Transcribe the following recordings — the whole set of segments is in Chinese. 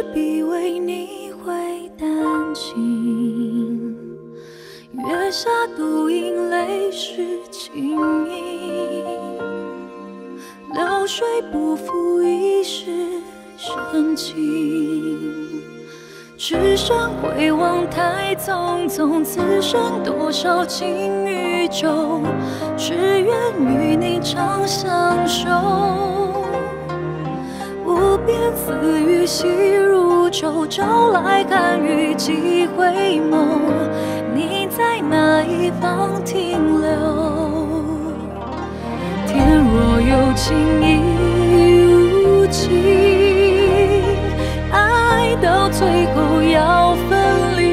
势必为你会担心。月下独饮，泪湿轻盈。流水不复一世深情，只剩回望太匆匆，此生多少情与愁，只愿与你长相守。 便似雨细如愁，朝来寒雨寄回眸。你在哪一方停留？天若有情亦无情，爱到最后要分离。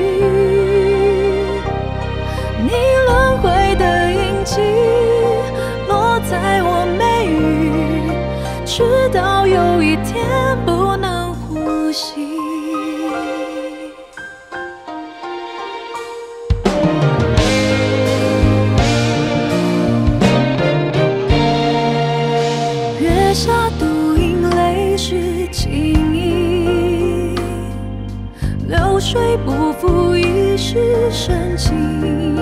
你轮回的印记落在我眉宇，直到有一天。 水不负一世深情，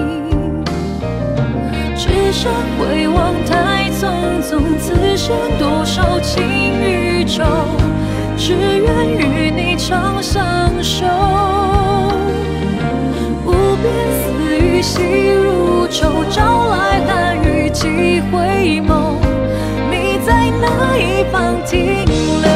只剩回望太匆匆，此生多少情与愁，只愿与你长相守。无边丝雨细如愁，朝来寒雨寄回眸。你在哪一方停留？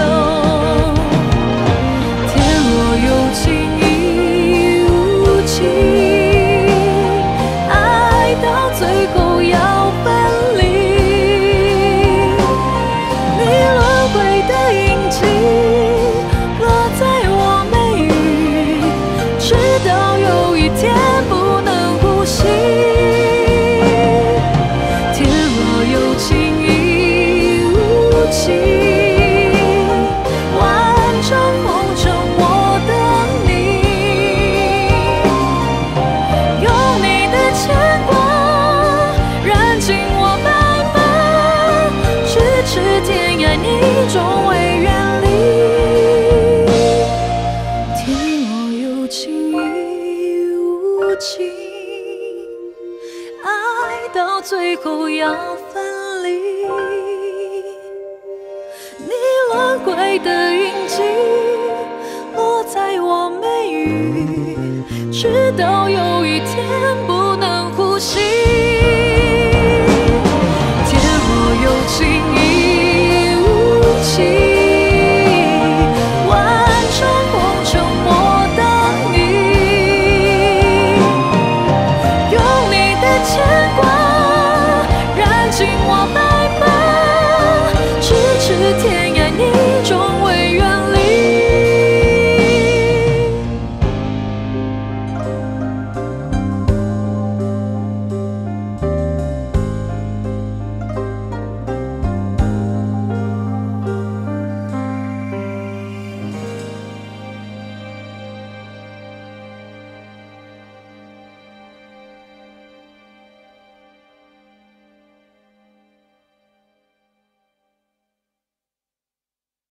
直到。